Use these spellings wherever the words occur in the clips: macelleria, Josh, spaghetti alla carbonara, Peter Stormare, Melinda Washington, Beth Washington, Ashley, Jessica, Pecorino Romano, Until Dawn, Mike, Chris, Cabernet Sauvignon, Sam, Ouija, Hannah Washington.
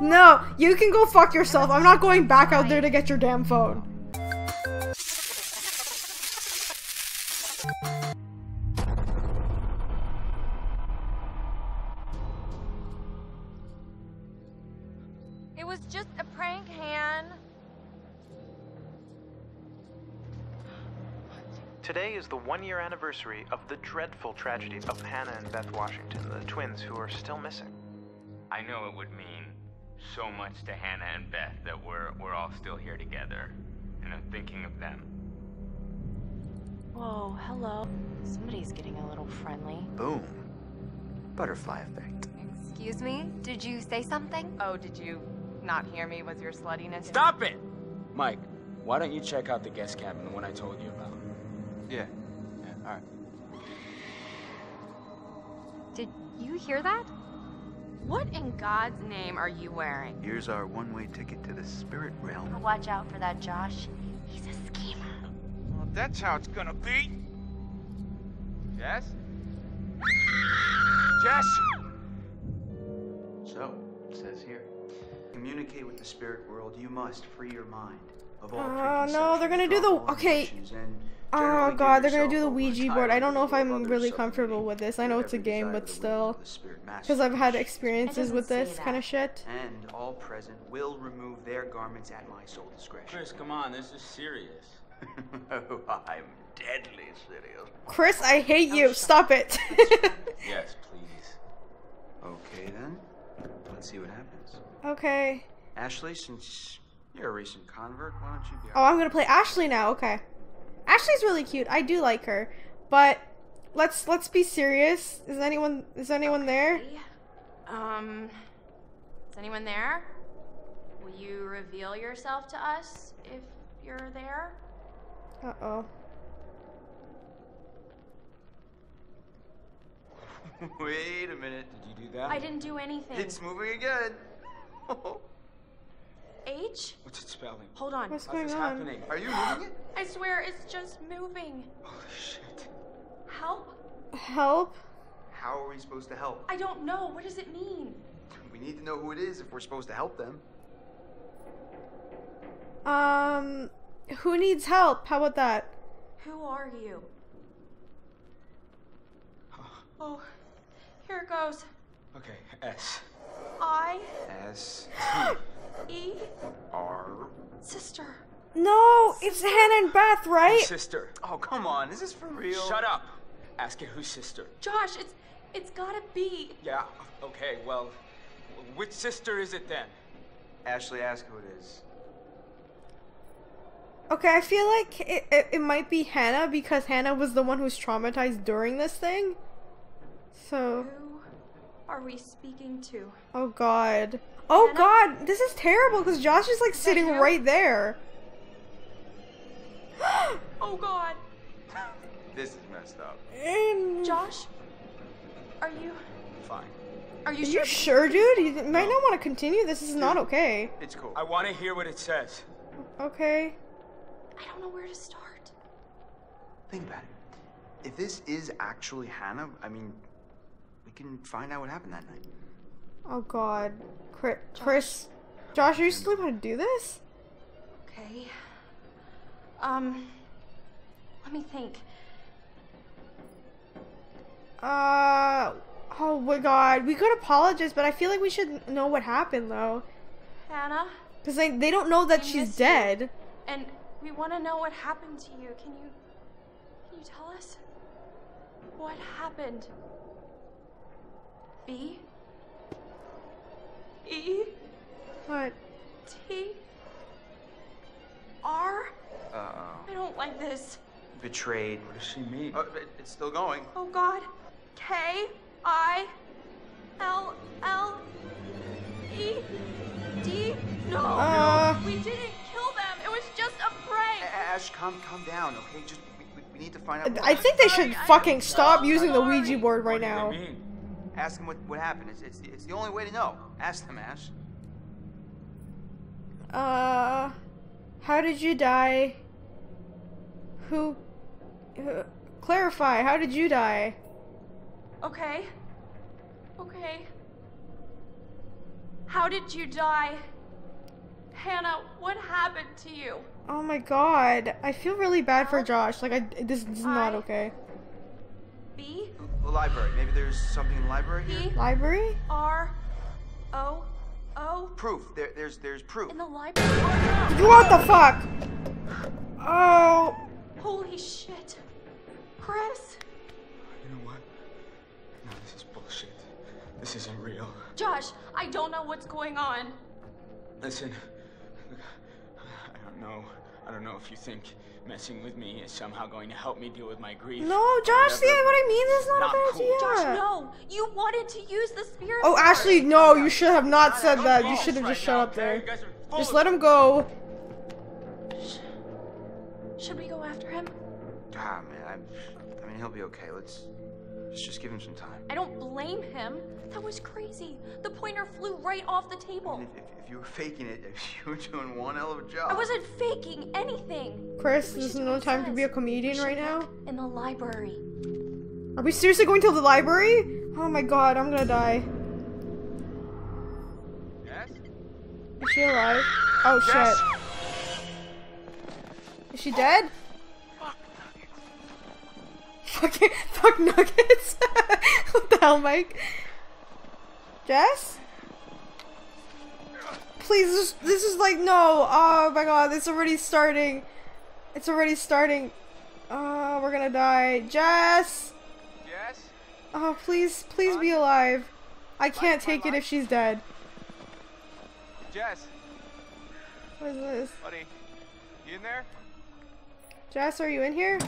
No, you can go fuck yourself. I'm not going back out there to get your damn phone. It was just a prank, Han. Today is the 1-year anniversary of the dreadful tragedy of Hannah and Beth Washington, the twins who are still missing. I know it would mean so much to Hannah and Beth that we're all still here together, and I'm thinking of them. Whoa, hello. Somebody's getting a little friendly. Boom. Butterfly effect. Excuse me? Did you say something? Oh, did you not hear me? Was your sluttiness... Stop it! Mike, why don't you check out the guest cabin, the one I told you about? Yeah, all right. Did you hear that? What in God's name are you wearing? Here's our one-way ticket to the spirit realm. Watch out for that, Josh. He's a schemer. Well, that's how it's gonna be. Jess? Jess! So, it says here, communicate with the spirit world. You must free your mind of all preconceptions. Oh no, they're gonna do the... Okay. Oh god, they're gonna do the Ouija board. I don't know if I'm really comfortable with this. I know it's a game, but still, because I've had experiences with this kind of shit. And all present will remove their garments at my sole discretion. Chris, come on, this is serious. Oh, I'm deadly serious. Chris, I hate you. Stop it. Yes, please. Okay then, let's see what happens. Okay. Ashley, since you're a recent convert, why don't you go? Oh, I'm gonna play Ashley now. Okay. Ashley's really cute. I do like her, but let's be serious. Is anyone okay there? Is anyone there? Will you reveal yourself to us if you're there? Uh-oh. Wait a minute. Did you do that? I didn't do anything. It's moving again. H? What's it spelling? Hold on. What's going on? Happening? Are you moving it? I swear it's just moving. Holy shit. Help? Help? How are we supposed to help? I don't know. What does it mean? We need to know who it is if we're supposed to help them. Who needs help? How about that? Who are you? Oh, here it goes. Okay, S. I. S. T. E. R. Sister. No, it's Hannah and Beth, right? Sister. Oh, come on. Is this for real? Shut up. Ask it who's sister. Josh, it's gotta be. Yeah, okay, well, which sister is it then? Ashley, ask who it is. Okay, I feel like it might be Hannah because Hannah was the one who's traumatized during this thing. So... Who are we speaking to? Oh, God. Oh god, this is terrible because Josh is like sitting right there. Oh god. This is messed up. Josh, are you fine? Are you sure, dude? You might not want to continue. This is not okay. It's cool. I want to hear what it says. Okay. I don't know where to start. Think about it. If this is actually Hannah, I mean, we can find out what happened that night. Oh god. Chris, Josh, are you still gonna do this? Okay. Let me think. Oh my god, we could apologize, but I feel like we should know what happened though. Hannah? Because they don't know that she's dead. You. And we want to know what happened to you. Can you tell us? What happened? B? E? What? T? R? Uh-oh. I don't like this. Betrayed. What does she mean? Oh, it's still going. Oh, God. K? I? L? L? E? D? No. We didn't kill them. It was just a prank. Ash, calm down, okay? Just, we need to find out. I think they should fucking stop using the Ouija board right now. Ask them what happened. It's the only way to know. Ask them, Ash. How did you die? Clarify, how did you die? Okay. How did you die? Hannah, what happened to you? Oh my God. I feel really bad for Josh. Like, this is not okay. B? Library. Maybe there's something in the library here? Library? R-O-O? Proof. There's proof. In the library? What the fuck? Oh. Holy shit. Chris? You know what? No, this is bullshit. This isn't real. Josh, I don't know what's going on. Listen, I don't know if you think messing with me is somehow going to help me deal with my grief. No, Josh, see what I mean? This is not a bad idea. Josh, no. You wanted to use the spirit. Oh, Ashley, no, you should have not said that. You should have just shut up there. Just let him go. Should we go after him? Ah, man, I mean, he'll be okay. Let's just give him some time. I don't blame him. That was crazy. The pointer flew right off the table. If you were faking it, you were doing one hell of a job. I wasn't faking anything. Chris, there's no time to be a comedian right now. In the library. Are we seriously going to the library? Oh my God, I'm gonna die. Yes? Is she alive? Oh shit. Is she dead? Fuck nuggets. What the hell, Mike? Jess? Please, this is like, no. Oh my God, it's already starting. It's already starting. Oh, we're gonna die. Jess? Jess? Oh, please, please be alive. I can't take it if she's dead. Jess? What is this? Buddy, you in there? Jess, are you in here?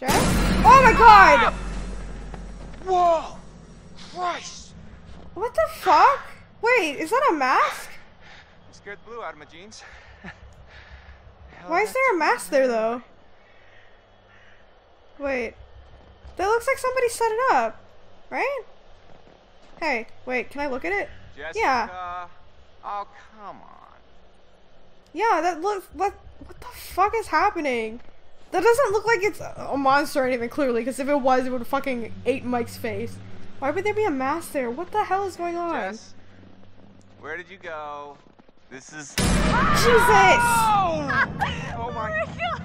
Jess? Oh my God! Whoa! Christ! What the fuck? Wait, is that a mask? I scared the blue out of my jeans. Why is there a mask there though? Wait. That looks like somebody set it up. Right? Hey, wait, can I look at it? Jessica. Yeah. Oh, come on. Yeah, that looks... What the fuck is happening? That doesn't look like it's a monster or anything, clearly, because if it was, it would fucking ate Mike's face. Why would there be a mask there? What the hell is going on? Jess, where did you go? This is... Jesus! Oh my...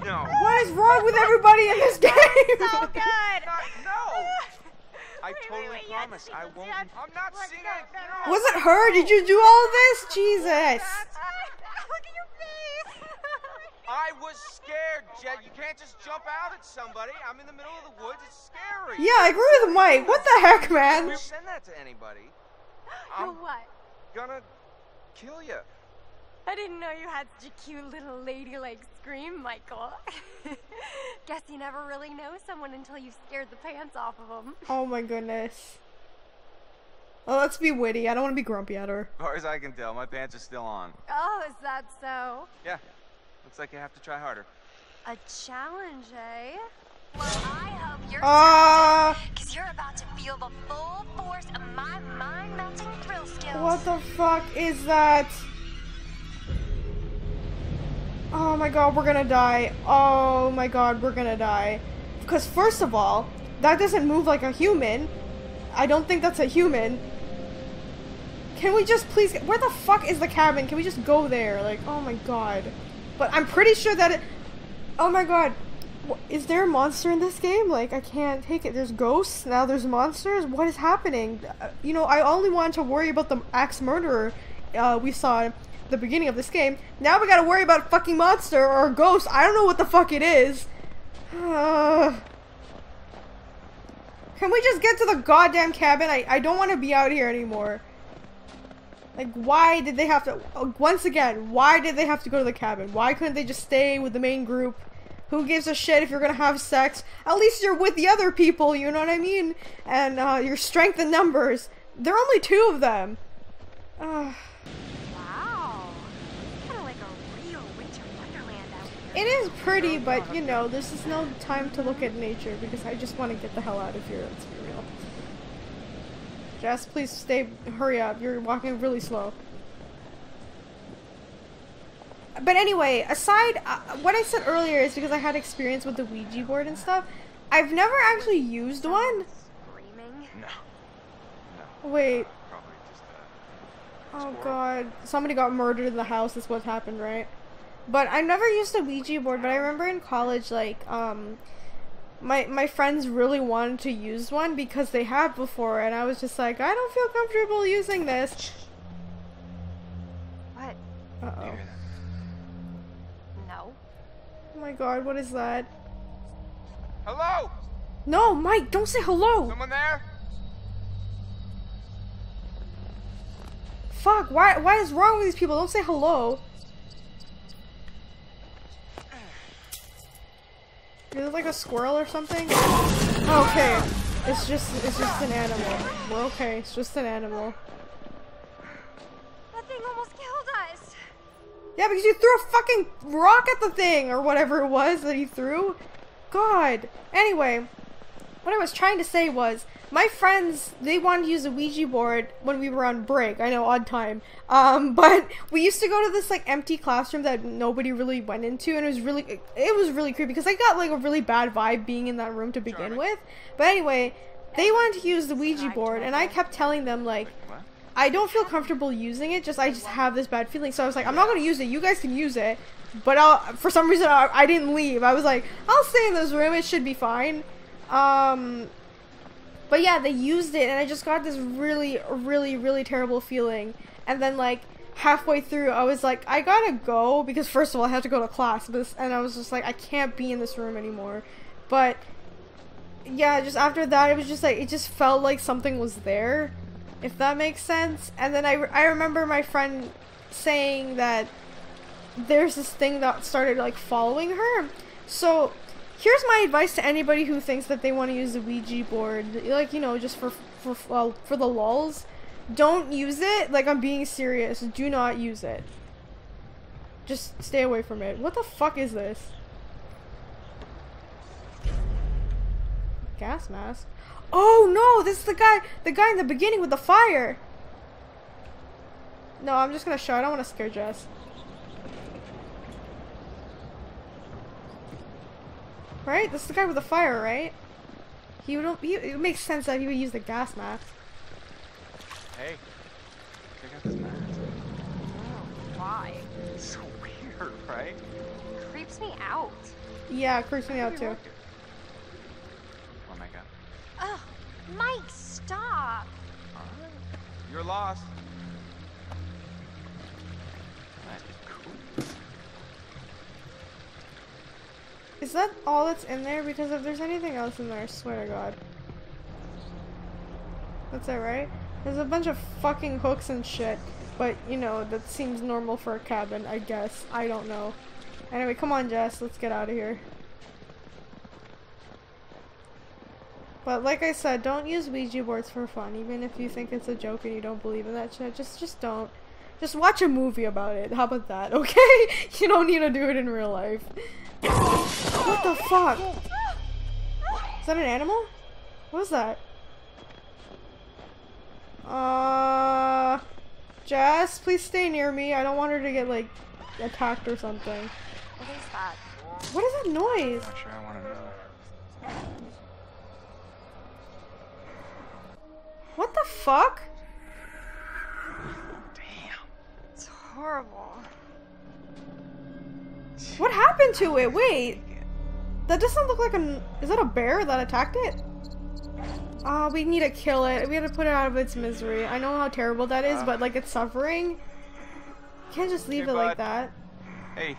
No. What is wrong with everybody in this game? So good! I totally promise I won't... I'm not seeing it! Was it her? Did you do all of this? Jesus! Look at your face! I was scared, Jed. You can't just jump out at somebody. I'm in the middle of the woods. It's scary. Yeah, I agree with Mike. What the heck, man? Don't send that to anybody. I'm gonna kill you. I didn't know you had such a cute little ladylike scream, Michael. Guess you never really know someone until you've scared the pants off of them. Oh my goodness. Well, let's be witty. I don't want to be grumpy at her. As far as I can tell, my pants are still on. Oh, is that so? Yeah. Looks like you have to try harder. A challenge, eh? Well, I hope you're talented, because you're about to feel the full force of my mind-melting thrill skills. What the fuck is that? Oh my God, we're gonna die. Oh my God, we're gonna die. Because first of all, that doesn't move like a human. I don't think that's a human. Can we just please... Where the fuck is the cabin? Can we just go there? Like, oh my God. But I'm pretty sure that it... Oh my God. Is there a monster in this game? Like, I can't take it. There's ghosts, now there's monsters. What is happening? You know, I only wanted to worry about the axe murderer we saw at the beginning of this game. Now we gotta worry about a fucking monster or a ghost. I don't know what the fuck it is. Can we just get to the goddamn cabin? I don't want to be out here anymore. Like, why did they have to, once again, why did they have to go to the cabin? Why couldn't they just stay with the main group? Who gives a shit if you're gonna have sex? At least you're with the other people, you know what I mean? And, your strength in numbers. There are only 2 of them. Wow. Kinda like a real winter wonderland out here. It is pretty, but, you know, this is no time to look at nature because I just want to get the hell out of here, let's be real. Jess, please stay. Hurry up. You're walking really slow. But anyway, aside, what I said earlier is because I had experience with the Ouija board and stuff. I've never actually used one. Screaming? No. No. Wait. Probably just Oh god, somebody got murdered in the house is what happened, right? But I never used a Ouija board, but I remember in college, like, my friends really wanted to use one because they had before, and I was just like, I don't feel comfortable using this. What? Uh-oh. No. Oh my god, what is that? Hello? No, Mike, don't say hello! Someone there? Fuck, why is wrong with these people? Don't say hello. Is it like a squirrel or something? Okay. It's just an animal. Well, okay, it's just an animal. That thing almost killed us. Yeah, because you threw a fucking rock at the thing or whatever it was that he threw. God. Anyway, what I was trying to say was my friends, they wanted to use a Ouija board when we were on break. I know, odd time. But we used to go to this, like, empty classroom that nobody really went into, and it was really creepy, because I got, like, a really bad vibe being in that room to begin with. But anyway, they wanted to use the Ouija board, and I kept telling them, like, I don't feel comfortable using it, I just have this bad feeling. So I was like, I'm not going to use it, you guys can use it. But for some reason, I didn't leave. I was like, I'll stay in this room, it should be fine. But yeah, they used it, and I just got this really, really, really terrible feeling. And then, like, halfway through, I was like, I gotta go, because first of all, I had to go to class, and I was just like, I can't be in this room anymore. But yeah, just after that, it was just like, it just felt like something was there, if that makes sense. And then I remember my friend saying that there's this thing that started, like, following her. So here's my advice to anybody who thinks that they want to use the Ouija board, like, you know, just for the lulz. Don't use it. Like, I'm being serious. Do not use it. Just stay away from it. What the fuck is this? Gas mask. Oh no, this is the guy in the beginning with the fire. No, I'm just gonna show. I don't want to scare Jess. Right? This is the guy with the fire, right? It makes sense that he would use the gas mask. Hey, check out this mask. Oh, why? It's so weird, right? It creeps me out. Yeah, it creeps me out too. Oh my god. Ugh, Mike, stop. You're lost. That's cool. Is that all that's in there? Because if there's anything else in there, I swear to God. That's it, right? There's a bunch of fucking hooks and shit. But, you know, that seems normal for a cabin, I guess. I don't know. Anyway, come on, Jess. Let's get out of here. But like I said, don't use Ouija boards for fun. Even if you think it's a joke and you don't believe in that shit, just don't. Just watch a movie about it. How about that, okay? You don't need to do it in real life. What the fuck? Is that an animal? What was that? Jess, please stay near me. I don't want her to get, like, attacked or something. What is that? What is that noise? I'm not sure I want to know. What the fuck? Damn. It's horrible. What happened to it? Wait, that doesn't look like an. Is that a bear that attacked it? Ah, we need to kill it. We have to put it out of its misery. I know how terrible that is, but like, it's suffering. You can't just leave it like that. Hey,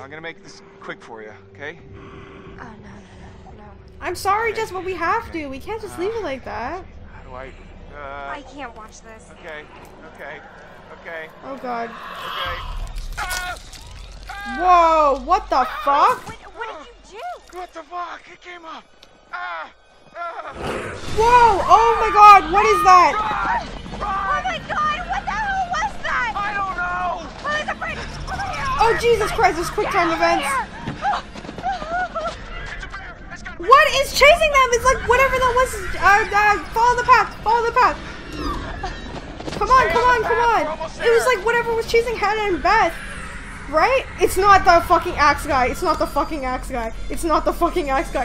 I'm gonna make this quick for you, okay? Oh no. I'm sorry, Jess, but we have to. We can't just leave it like that. How do I can't watch this. Okay. Oh god. Okay. Whoa, what the fuck? What did you do? What the fuck? It came up. Whoa, oh my god, what is that? Run. Oh my god, what the hell was that? I don't know. Oh Jesus Christ, there's quick time events. What is chasing them? It's like whatever that was. Follow the path. Come on. It was like whatever was chasing Hannah and Beth. Right? It's not the fucking axe guy.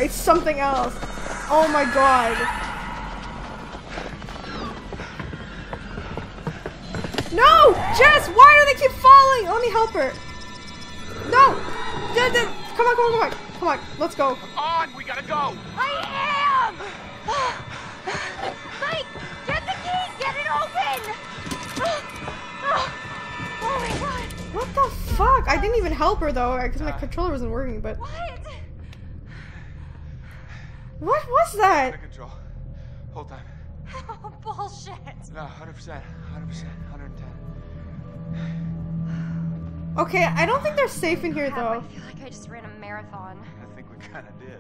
It's something else. Oh my god. Jess, why do they keep falling? Let me help her. No! Come on, come on, come on. Come on, let's go. On, we gotta go. I am! Mike, get the key, get it open! Oh my god. What the fuck? I didn't even help her though, because my controller wasn't working, but... What was that? Out of control. Whole time. Oh, bullshit. No, 100%. 100%. 110. Okay, I don't think they're safe in here, though. I feel like I just ran a marathon. I think we kind of did.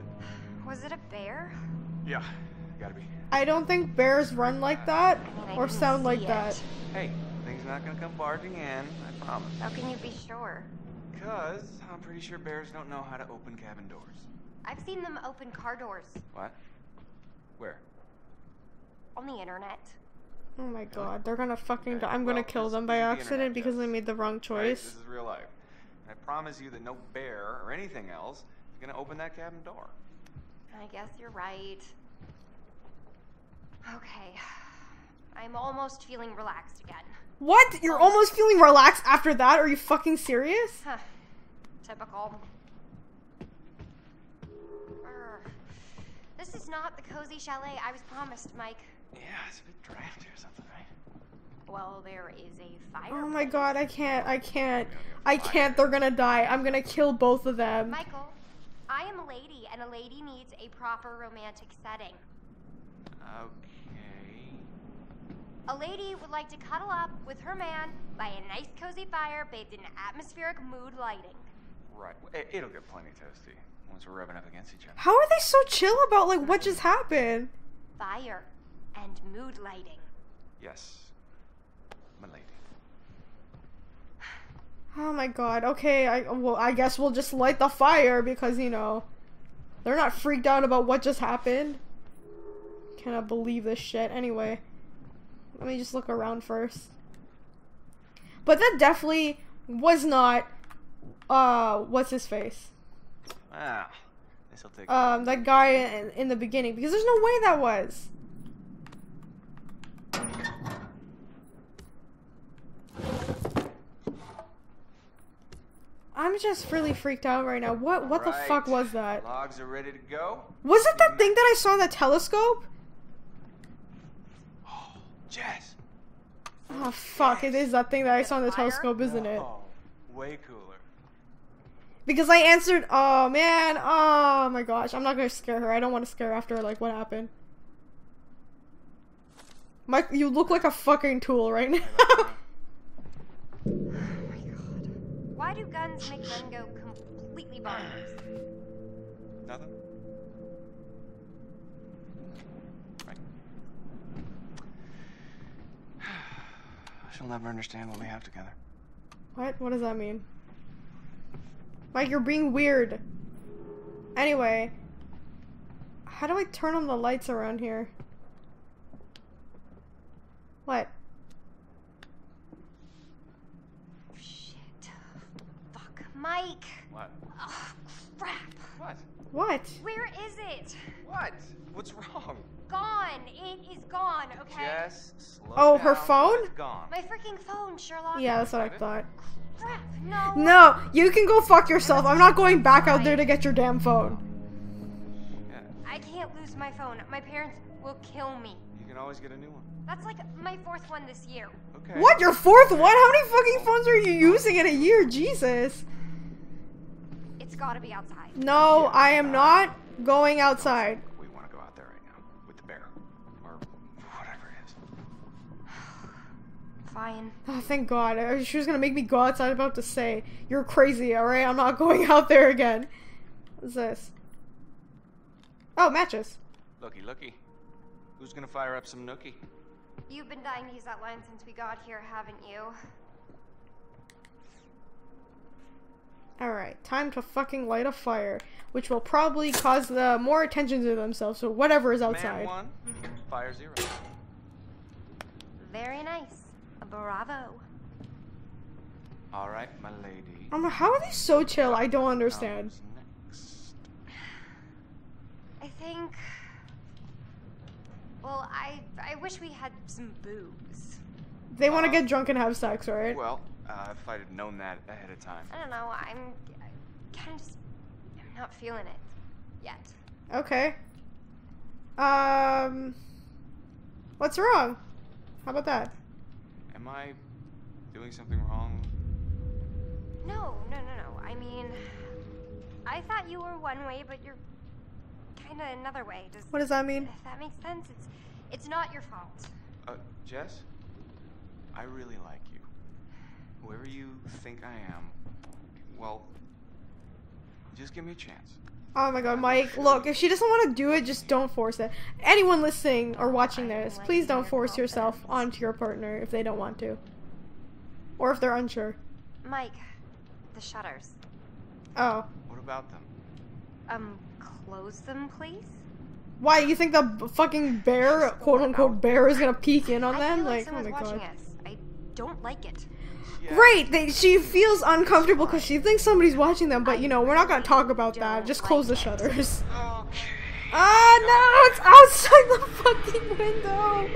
Was it a bear? Yeah, gotta be. I don't think bears run like that or sound like that. Hey, things not gonna come barging in, I promise. How can you be sure? Because I'm pretty sure bears don't know how to open cabin doors. I've seen them open car doors. What? Where? On the internet. Oh my god, they're gonna fucking die. I'm gonna kill them by accident because I made the wrong choice. This is real life. And I promise you that no bear or anything else is gonna open that cabin door. I guess you're right. Okay. I'm almost feeling relaxed again. What? You're almost feeling relaxed after that? Are you fucking serious? Huh. Typical. This is not the cozy chalet I was promised, Mike. Yeah, it's a bit draft or something, right? Well, there is a fire. Oh my god, I can't. They're gonna die. I'm gonna kill both of them. Michael, I am a lady, and a lady needs a proper romantic setting. Okay. A lady would like to cuddle up with her man by a nice cozy fire bathed in atmospheric mood lighting. Right. It'll get plenty toasty once we're rubbing up against each other. How are they so chill about, like, what just happened? Fire and mood lighting. Yes, my lady. Oh my god. Okay, I guess we'll just light the fire because, you know, they're not freaked out about what just happened. Cannot believe this shit. Anyway, let me just look around first. But that definitely was not, what's his face? Ah, this'll take that guy in the beginning, because there's no way that was. I'm just really freaked out right now. What the fuck was that? Logs are ready to go. Was it that thing that I saw in the telescope? Oh, Jess. Oh fuck, it is that thing that I saw in the telescope, isn't it? Oh, way cooler. Because I answered, oh man, oh my gosh, I'm not gonna scare her. I don't want to scare her after like what happened. Mike, you look like a fucking tool right now. Oh my god. Why do guns make men go completely bonkers? Nothing. Right. She'll never understand what we have together. What? What does that mean? Mike, you're being weird. Anyway, how do I turn on the lights around here? What? Shit. Fuck, Mike. What? Oh, crap. What? What? Where is it? What? What's wrong? Gone. It is gone, okay? Just slow down. Her phone? It's gone. My freaking phone, Sherlock. Yeah, that's what I thought. Crap, no. No, you can go fuck yourself. I'm not going back out there to get your damn phone. Yeah. I can't lose my phone. My parents will kill me. You can always get a new one. That's like my fourth one this year. Okay. What? Your fourth one? How many fucking phones are you using in a year? Jesus. It's gotta be outside. No, I am not going outside. We want to go out there right now with the bear. Or whatever it is. Fine. Oh, thank God. She was gonna make me go outside. I'm about to say, you're crazy, alright? I'm not going out there again. What's this? Oh, matches. Looky, looky. Who's gonna fire up some nookie? You've been dying to use that line since we got here, haven't you? Alright, time to fucking light a fire, which will probably cause the more attention to themselves, so whatever is outside. Man one, fire zero. Very nice. Bravo. All right, my lady. How are they so chill? I don't understand. I think. Well, I wish we had some booze. They want to get drunk and have sex, right? Well, if I'd have known that ahead of time. I don't know. I'm not feeling it yet. Okay. What's wrong? How about that? Am I doing something wrong? No. I mean, I thought you were one way, but you're kind of another way. What does that mean? If that makes sense, it's not your fault. Jess, I really like you. Whoever you think I am, well, just give me a chance. Oh my god, Mike, look, if she doesn't want to do it, just don't force it. Anyone listening or watching this, please don't force yourself onto your partner if they don't want to. Or if they're unsure. Mike, the shutters. Oh. What about them? Close them, please? Why, you think the fucking bear, quote-unquote bear, is gonna peek in on them? Like, oh my god. I don't like it. Yeah. Right, she feels uncomfortable because she thinks somebody's watching them, but, you know, we're not gonna talk about that. Just close the shutters. Oh, no, it's outside the fucking window.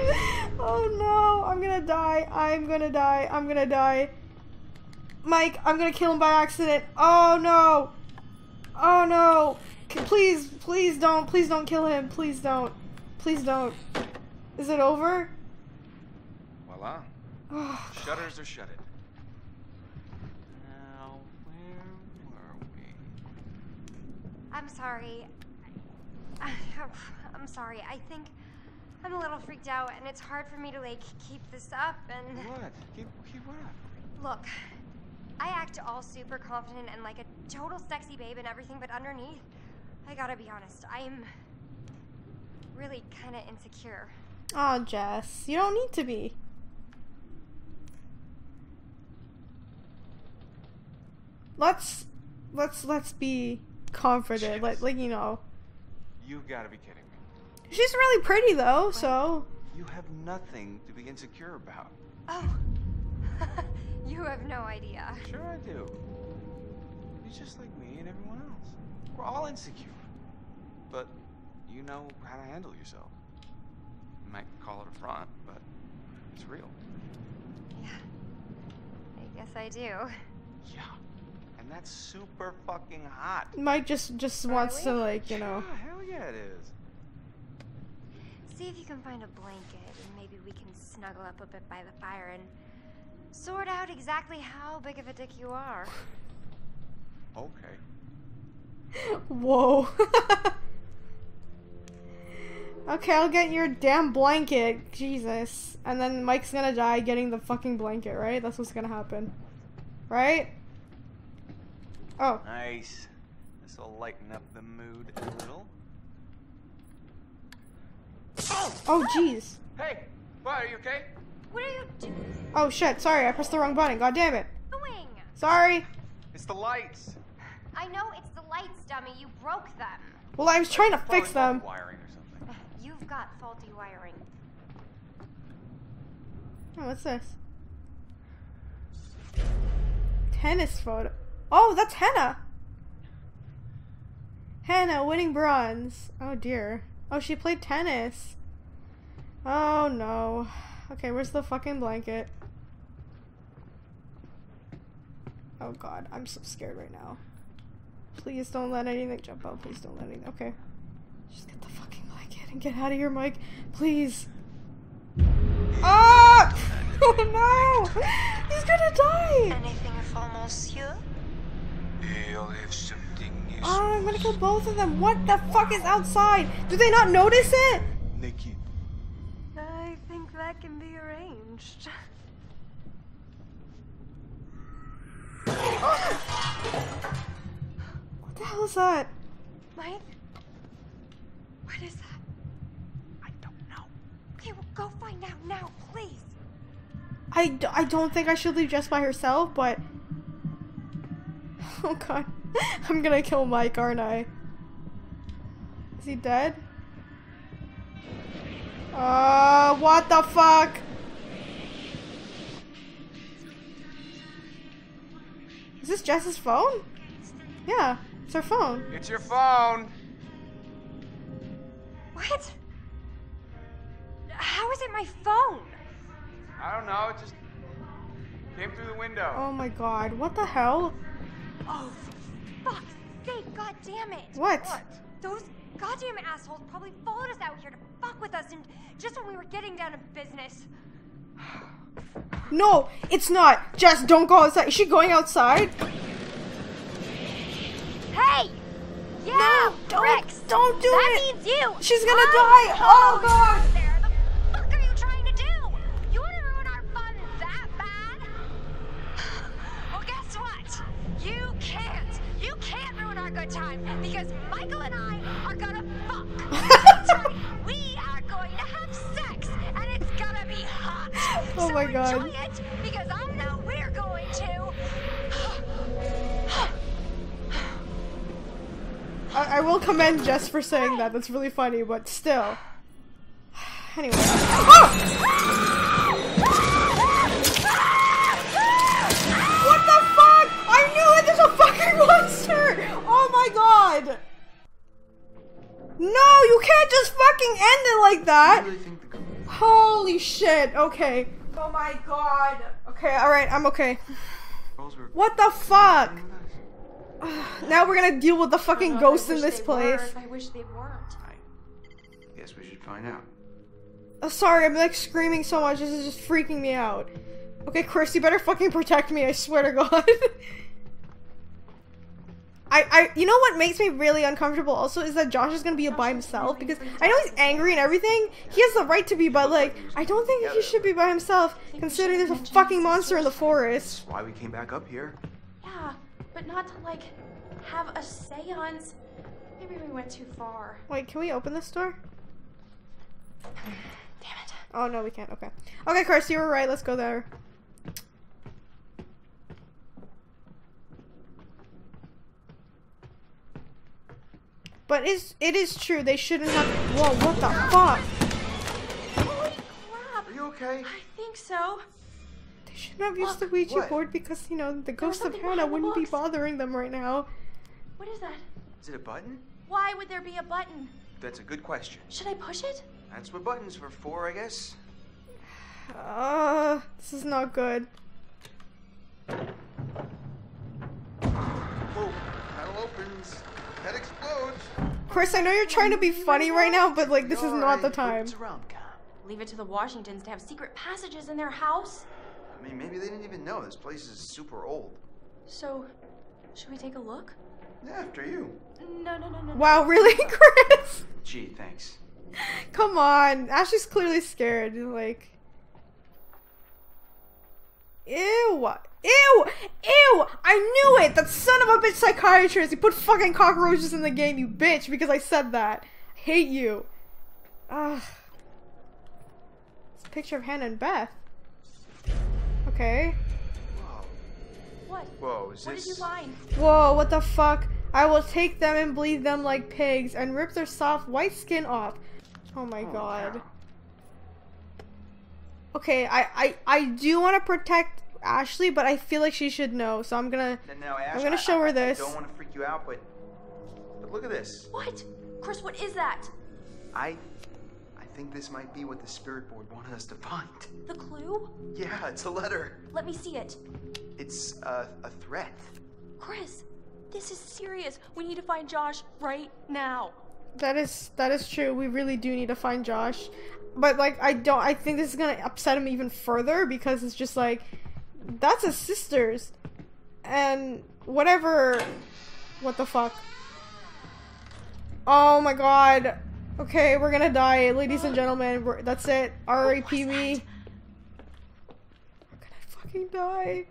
Oh, no, I'm gonna die. I'm gonna die. I'm gonna die. Mike, I'm gonna kill him by accident. Oh, no. Oh, no. Please don't kill him. Please don't. Is it over? Voila. Oh, shutters are shutted. Now, where were we? I'm sorry. I'm sorry. I think I'm a little freaked out, and it's hard for me to, like, keep this up, and... What? Keep what up? Look, I act all super confident and like a total sexy babe and everything, but underneath... I gotta be honest, I'm really kind of insecure. Aw, Jess, you don't need to be. Let's be confident, like you know. You've gotta be kidding me. She's really pretty though, well, so. You have nothing to be insecure about. Oh, you have no idea. Sure I do. You're just like me and everyone else. We're all insecure. But you know how to handle yourself. You might call it a front, but it's real. Yeah. I guess I do. Yeah. And that's super fucking hot. Mike just wants to, like, you know. Yeah, hell yeah it is. See if you can find a blanket and maybe we can snuggle up a bit by the fire and sort out exactly how big of a dick you are. Okay. Whoa. Okay, I'll get your damn blanket. Jesus. And then Mike's gonna die getting the fucking blanket, right? That's what's gonna happen. Right? Oh. Nice. This'll lighten up the mood a little. Oh, jeez. Hey, why, are you okay? What are you doing? Oh, shit. Sorry, I pressed the wrong button. God damn it. Sorry. It's the lights. I know it's the lights, dummy. You broke them. Well, I was trying to fix them. Wiring or something. You've got faulty wiring. Oh, what's this? Tennis photo. Oh, that's Hannah. Hannah winning bronze. Oh dear. Oh, she played tennis. Oh no. Okay, where's the fucking blanket? Oh god, I'm so scared right now. Please don't let anything jump out. Please don't let anything. Okay. Just get the fucking blanket and get out of here, Mike. Please. Oh! Oh no! He's gonna die! Anything for monsieur? Have something. Oh, I'm gonna kill both of them. What the fuck is outside? Do they not notice it? Nikki. I think that can be arranged. What the hell is that? Mike? What is that? I don't know. Okay, well, go find out now, please. I don't think I should leave Jess by herself, but... Oh god. I'm gonna kill Mike, aren't I? Is he dead? What the fuck? Is this Jess's phone? Yeah, it's her phone. It's your phone! What? How is it my phone? I don't know, it just came through the window. Oh my god, what the hell? Oh, for fuck's sake, god damn it. What? Those goddamn assholes probably followed us out here to fuck with us and just when we were getting down to business. No, it's not. Just don't go outside. Is she going outside? Hey! Yeah, no, don't do that it. That means you. She's gonna die. Oh god. There. The fuck are you trying to do? You wanna ruin our fun that bad? Well, guess what? You can't. You can't ruin our good time because Michael and I are gonna fuck. That's right. We are going to have sex and it's gonna be hot. Oh so my god. Enjoy it because I know we're going to. I will commend Jess for saying that. That's really funny, but still. Anyway. What the fuck? I knew it! There's a fucking monster! Oh my god! No, you can't just fucking end it like that! Holy shit, okay. Oh my god. Okay, alright, I'm okay. What the fuck? Now we're gonna deal with the fucking ghosts in this place. I wish they weren't. I guess we should find out. Oh, sorry, I'm like screaming so much. This is just freaking me out. Okay, Chris, you better fucking protect me. I swear to God. You know what makes me really uncomfortable also is that Josh is gonna be by himself because I know he's angry and everything. He has the right to be, but like, I don't think he should be by himself considering there's a fucking monster in the forest. That's why we came back up here. Yeah. But not to, like, have a seance. Maybe we went too far. Wait, can we open this door? Damn it. Oh, no, we can't. Okay. Okay, Chris, you were right. Let's go there. But it is true. They shouldn't have... Whoa, what the fuck? Holy crap. Are you okay? I think so. Shouldn't have used the Ouija board because, you know, the ghost of Hannah wouldn't be bothering them right now. What is that? Is it a button? Why would there be a button? That's a good question. Should I push it? That's what buttons are for, I guess. This is not good. Oh, that opens. That explodes. Chris, I know you're trying to be funny right now, but, like, this is not the time. Leave it to the Washingtons to have secret passages in their house? I mean, maybe they didn't even know. This place is super old. So, should we take a look? Yeah, after you. No. Wow, really, Chris? Gee, thanks. Come on. Ashley's clearly scared. Like... Ew. Ew! Ew! I knew it! That son of a bitch psychiatrist! You put fucking cockroaches in the game, you bitch, because I said that. I hate you. Ugh. It's a picture of Hannah and Beth. Okay. Whoa. What? Whoa, is this... What did you find? Whoa, what the fuck? I will take them and bleed them like pigs and rip their soft white skin off. Oh my god. Wow. Okay, I do want to protect Ashley, but I feel like she should know, so I'm gonna... No, Ash, I'm gonna show her this. I don't want to freak you out, but look at this. What? Chris, what is that? I think this might be what the spirit board wanted us to find. The clue? Yeah, it's a letter. Let me see it. It's a threat. Chris, this is serious. We need to find Josh right now. That is true. We really do need to find Josh. But like I think this is gonna upset him even further because it's just like that's his sister's. And whatever what the fuck. Oh my god. Okay, we're gonna die, ladies and gentlemen. That's it. R.I.P. me. We're gonna fucking die.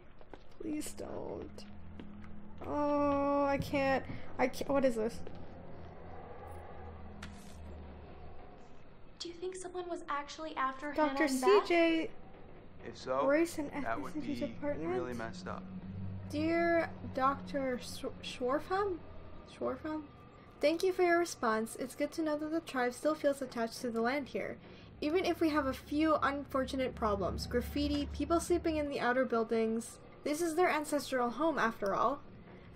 Please don't. Oh, I can't. What is this? Do you think someone was actually after Dr. CJ? If so, race and that would be really messed up. Dear Dr. Schwarfham? Thank you for your response. It's good to know that the tribe still feels attached to the land here. Even if we have a few unfortunate problems, graffiti, people sleeping in the outer buildings, this is their ancestral home after all.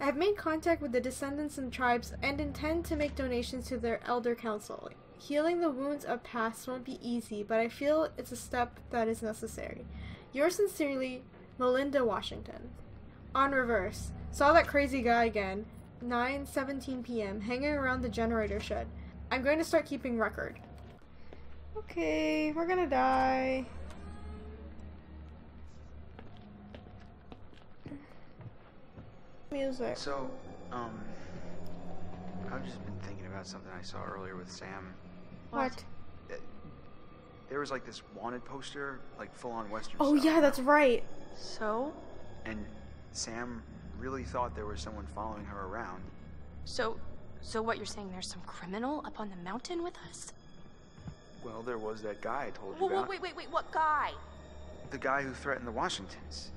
I have made contact with the descendants and tribes and intend to make donations to their elder council. Healing the wounds of past won't be easy, but I feel it's a step that is necessary. Yours sincerely, Melinda Washington. On reverse. Saw that crazy guy again. 9:17 p.m. Hanging around the generator shed. I'm going to start keeping record. Okay, we're gonna die. Music. So, I've just been thinking about something I saw earlier with Sam. What? There was like this wanted poster, like full on Western stuff. Oh yeah, that's right. So? And Sam really thought there was someone following her around. So what you're saying, there's some criminal up on the mountain with us? Well, there was that guy I told you about. Wait, what guy? The guy who threatened the Washingtons.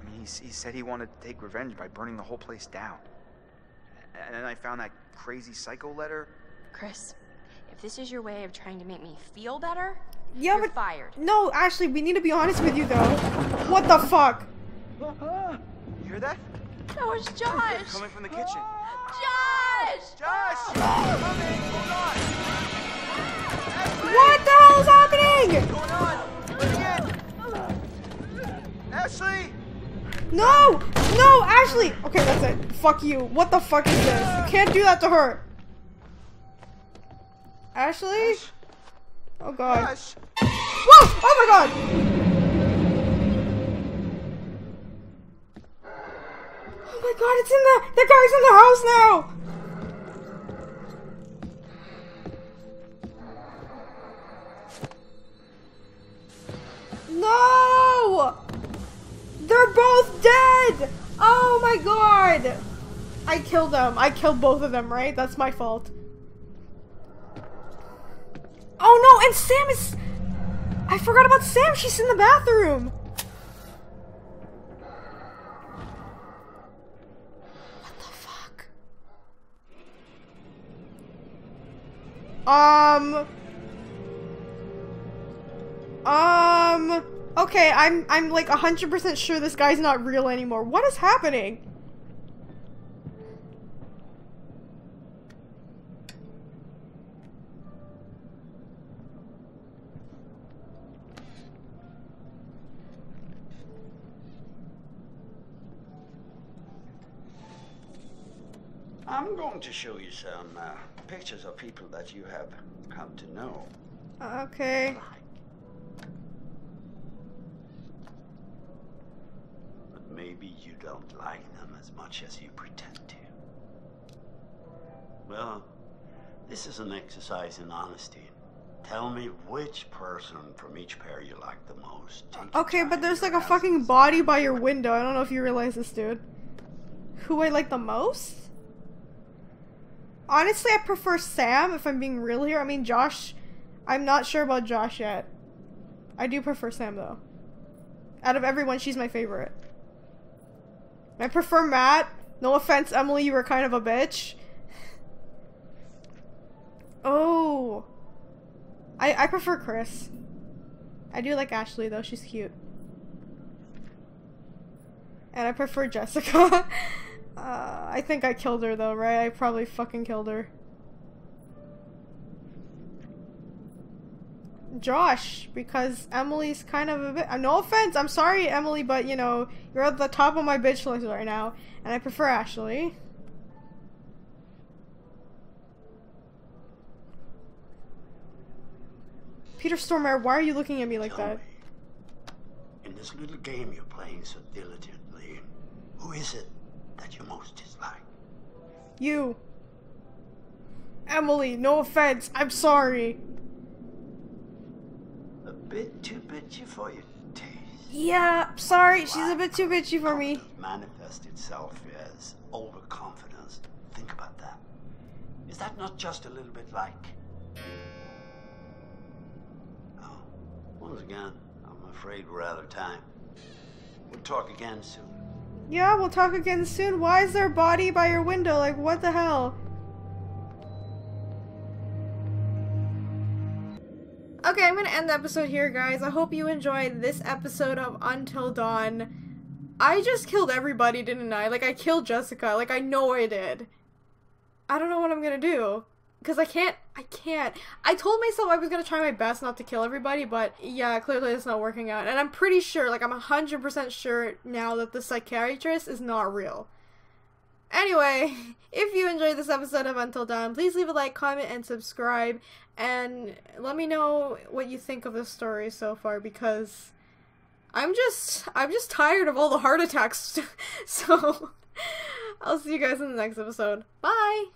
I mean, he said he wanted to take revenge by burning the whole place down. And then I found that crazy psycho letter. Chris, if this is your way of trying to make me feel better, yeah, you're fired. No, Ashley, we need to be honest with you, though. What the fuck? You hear that? That was Josh. Coming from the kitchen. Josh! Coming! Hold on! What the hell is happening? What's going on? Ashley! No! No, Ashley! Okay, that's it. Fuck you. What the fuck is this? You can't do that to her. Ashley? Oh god. Ash. Whoa! Oh my god! Oh my god, it's in there! The guy's in the house now! No! They're both dead! Oh my god! I killed them. I killed both of them, right? That's my fault. Oh no, and Sam is... I forgot about Sam. She's in the bathroom. What the fuck? Okay, I'm like 100% sure this guy's not real anymore. What is happening? I'm going to show you some pictures of people that you have come to know. Okay. Maybe you don't like them as much as you pretend to. Well, this is an exercise in honesty. Tell me which person from each pair you like the most. Okay, but there's like a fucking body by your window. I don't know if you realize this, dude. Who I like the most? Honestly, I prefer Sam, if I'm being real here. I mean, Josh, I'm not sure about Josh yet. I do prefer Sam, though. Out of everyone, she's my favorite. I prefer Matt. No offense, Emily, you were kind of a bitch. Oh. I prefer Chris. I do like Ashley, though. She's cute. And I prefer Jessica. I think I killed her, though, right? I probably fucking killed her. Josh, because Emily's kind of a bit. No offense, I'm sorry, Emily, but you know, you're at the top of my bitch list right now, and I prefer Ashley. Peter Stormare, why are you looking at me like that? In this little game you're playing so diligently, who is it that you most dislike? You. Emily, no offense, I'm sorry. Bit too bitchy for your taste. Yeah, sorry, she's a bit too bitchy for me. Manifest itself as overconfidence. Think about that. Is that not just a little bit like? Oh, once again, I'm afraid we're out of time. We'll talk again soon. Yeah, we'll talk again soon. Why is there a body by your window? Like, what the hell? Okay, I'm gonna end the episode here, guys. I hope you enjoyed this episode of Until Dawn. I just killed everybody, didn't I? Like, I killed Jessica. Like, I know I did. I don't know what I'm gonna do. Because I can't. I told myself I was going to try my best not to kill everybody, but yeah, clearly it's not working out. And I'm pretty sure, like I'm 100% sure now that the psychiatrist is not real. Anyway, if you enjoyed this episode of Until Dawn, please leave a like, comment, and subscribe. And let me know what you think of this story so far, because I'm just tired of all the heart attacks. So I'll see you guys in the next episode. Bye!